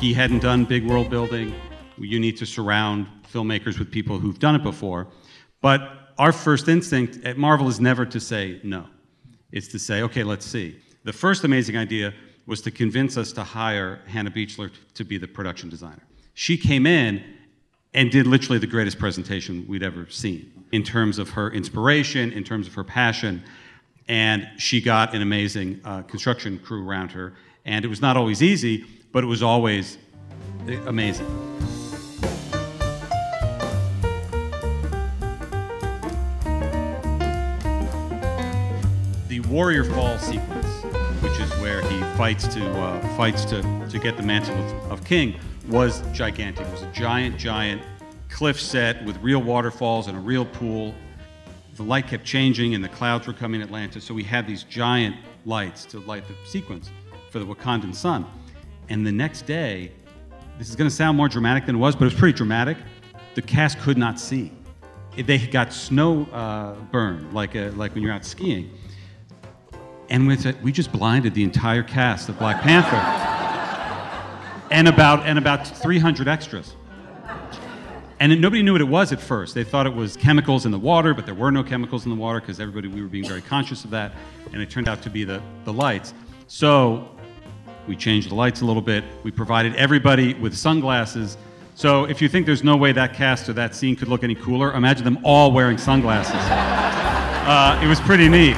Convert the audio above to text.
He hadn't done big world building. You need to surround filmmakers with people who've done it before. But our first instinct at Marvel is never to say no. It's to say, okay, let's see. The first amazing idea was to convince us to hire Hannah Beachler to be the production designer. She came in and did literally the greatest presentation we'd ever seen in terms of her inspiration, in terms of her passion, and she got an amazing construction crew around her. And it was not always easy, but it was always amazing. The Warrior Falls sequence, which is where he fights to get the mantle of king, was gigantic. It was a giant, giant cliff set with real waterfalls and a real pool. The light kept changing and the clouds were coming at Atlanta, so we had these giant lights to light the sequence for the Wakandan sun. And the next day, this is going to sound more dramatic than it was, but it was pretty dramatic. The cast could not see. They got snow burn, like when you're out skiing. And with it, we just blinded the entire cast of Black Panther and about 300 extras. And nobody knew what it was at first. They thought it was chemicals in the water, but there were no chemicals in the water because we were being very conscious of that. And it turned out to be the lights. So we changed the lights a little bit. We provided everybody with sunglasses. So if you think there's no way that cast or that scene could look any cooler, imagine them all wearing sunglasses. It was pretty neat.